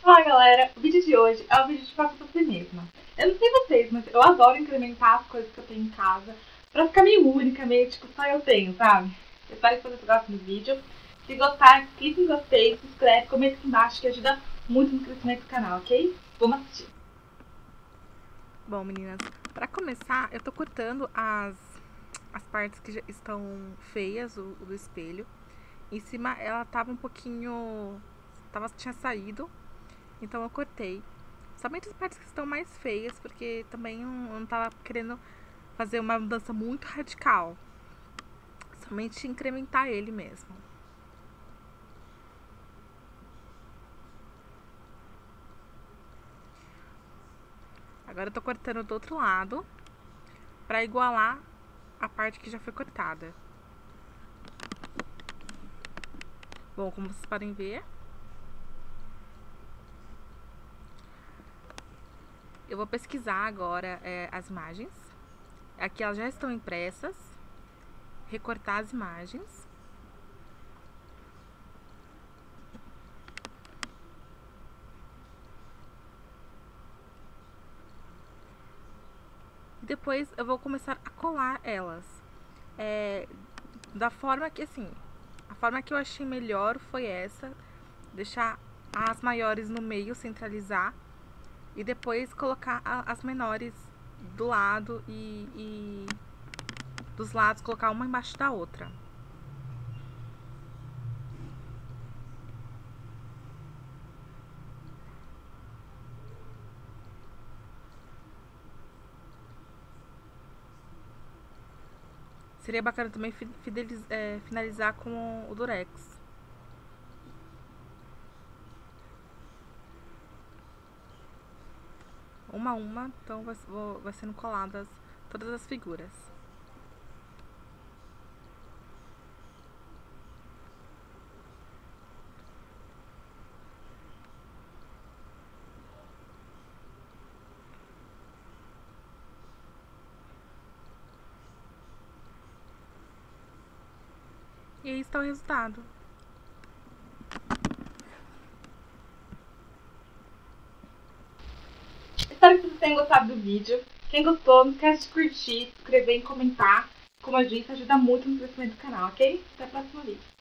Olá galera, o vídeo de hoje é um vídeo de faça você mesma. Eu não sei vocês, mas eu adoro incrementar as coisas que eu tenho em casa pra ficar meio única, meio tipo só eu tenho, sabe? Eu espero que vocês gostem do vídeo. Se gostar, clique em gostei, se inscreve, comenta aqui embaixo que ajuda muito no crescimento do canal, ok? Vamos assistir! Bom, meninas, pra começar, eu tô cortando as partes que já estão feias do espelho. Em cima ela tava um pouquinho... tinha saído, então eu cortei. Somente as partes que estão mais feias, porque também eu não tava querendo fazer uma mudança muito radical. Somente incrementar ele mesmo. Agora eu tô cortando do outro lado pra igualar a parte que já foi cortada. Bom, como vocês podem ver, eu vou pesquisar agora as imagens. Aqui elas já estão impressas. Recortar as imagens. Depois eu vou começar a colar elas da forma que, assim, a forma que eu achei melhor foi essa, deixar as maiores no meio, centralizar, e depois colocar as menores do lado e dos lados, colocar uma embaixo da outra. Seria bacana também finalizar com o durex. Uma a uma, então vai sendo coladas todas as figuras. E aí está o resultado. Espero que vocês tenham gostado do vídeo. Quem gostou, não esquece de curtir, se inscrever e comentar. Como eu disse, ajuda muito no crescimento do canal, ok? Até o próximo vídeo.